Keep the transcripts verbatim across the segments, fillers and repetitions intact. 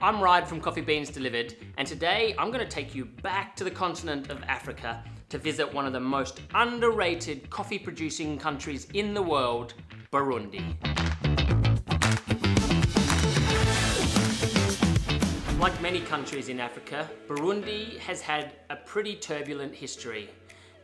I'm Ryde from Coffee Beans Delivered, and today I'm going to take you back to the continent of Africa to visit one of the most underrated coffee producing countries in the world, Burundi. Like many countries in Africa, Burundi has had a pretty turbulent history,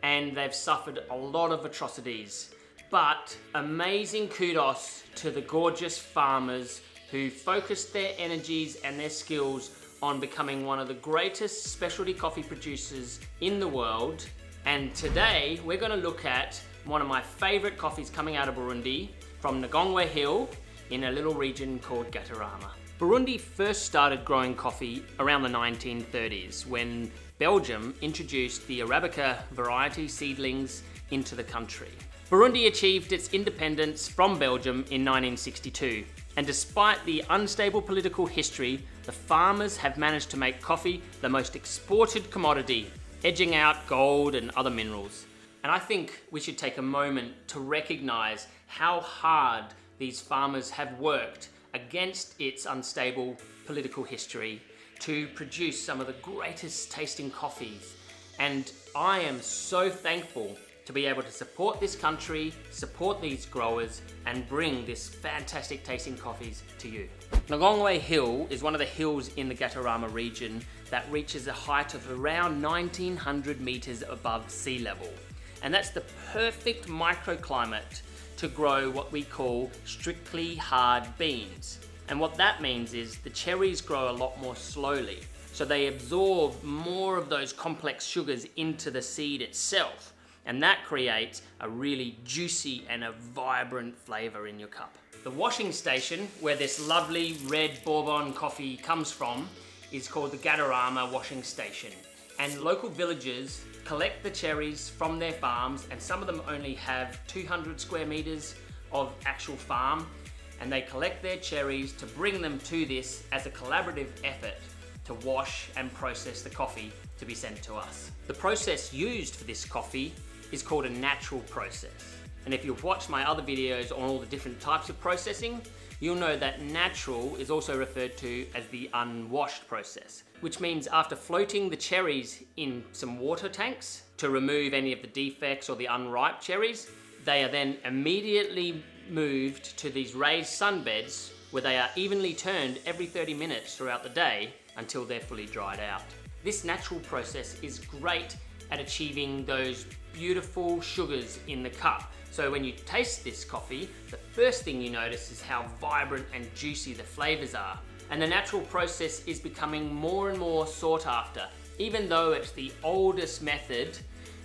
and they've suffered a lot of atrocities. But amazing kudos to the gorgeous farmers who focused their energies and their skills on becoming one of the greatest specialty coffee producers in the world. And today we're going to look at one of my favorite coffees coming out of Burundi from Nkongwe Hill in a little region called Gaterama. Burundi first started growing coffee around the nineteen thirties when Belgium introduced the Arabica variety seedlings into the country. Burundi achieved its independence from Belgium in nineteen sixty-two. And despite the unstable political history, the farmers have managed to make coffee the most exported commodity, edging out gold and other minerals. And I think we should take a moment to recognize how hard these farmers have worked against its unstable political history to produce some of the greatest tasting coffees. And I am so thankful to be able to support this country, support these growers, and bring this fantastic tasting coffees to you. Nkongwe Hill is one of the hills in the Gaterama region that reaches a height of around nineteen hundred meters above sea level. And that's the perfect microclimate to grow what we call strictly hard beans. And what that means is the cherries grow a lot more slowly. So they absorb more of those complex sugars into the seed itself. And that creates a really juicy and a vibrant flavour in your cup. The washing station where this lovely red bourbon coffee comes from is called the Gaterama Washing Station. And local villagers collect the cherries from their farms, and some of them only have two hundred square metres of actual farm, and they collect their cherries to bring them to this as a collaborative effort to wash and process the coffee to be sent to us. The process used for this coffee is called a natural process. And if you've watched my other videos on all the different types of processing, you'll know that natural is also referred to as the unwashed process, which means after floating the cherries in some water tanks to remove any of the defects or the unripe cherries, they are then immediately moved to these raised sunbeds where they are evenly turned every thirty minutes throughout the day until they're fully dried out. This natural process is great at achieving those beautiful sugars in the cup. So when you taste this coffee, the first thing you notice is how vibrant and juicy the flavors are. And the natural process is becoming more and more sought after. Even though it's the oldest method,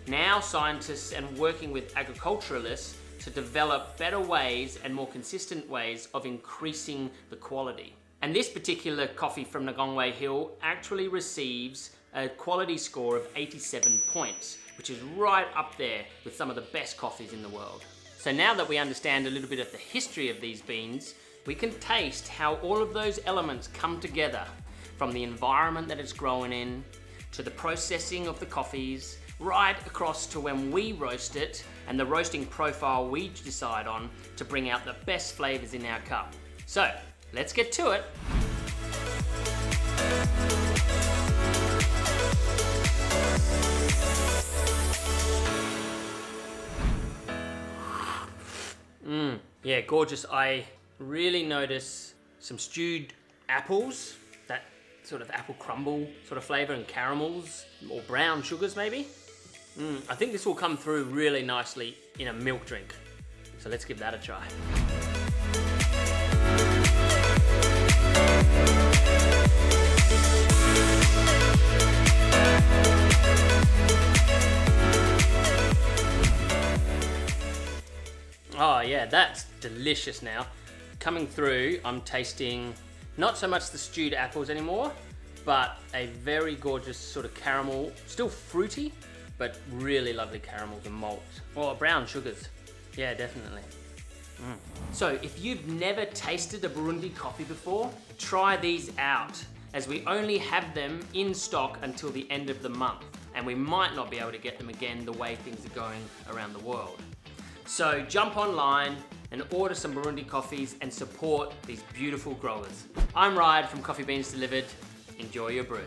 now scientists and working with agriculturalists to develop better ways and more consistent ways of increasing the quality. And this particular coffee from Nkongwe Hill actually receives a quality score of eighty-seven points, which is right up there with some of the best coffees in the world. So now that we understand a little bit of the history of these beans, we can taste how all of those elements come together, from the environment that it's grown in, to the processing of the coffees, right across to when we roast it, and the roasting profile we decide on to bring out the best flavors in our cup. So, let's get to it. Mmm, yeah, gorgeous. I really notice some stewed apples, that sort of apple crumble sort of flavor, and caramels or brown sugars maybe. Mm, I think this will come through really nicely in a milk drink. So let's give that a try. Oh yeah, that's delicious now. Coming through, I'm tasting not so much the stewed apples anymore, but a very gorgeous sort of caramel, still fruity, but really lovely caramels and malts. Or brown sugars. Yeah, definitely. Mm. So if you've never tasted a Burundi coffee before, try these out, as we only have them in stock until the end of the month, and we might not be able to get them again the way things are going around the world. So jump online, and order some Burundi coffees and support these beautiful growers. I'm Ryde from Coffee Beans Delivered. Enjoy your brew.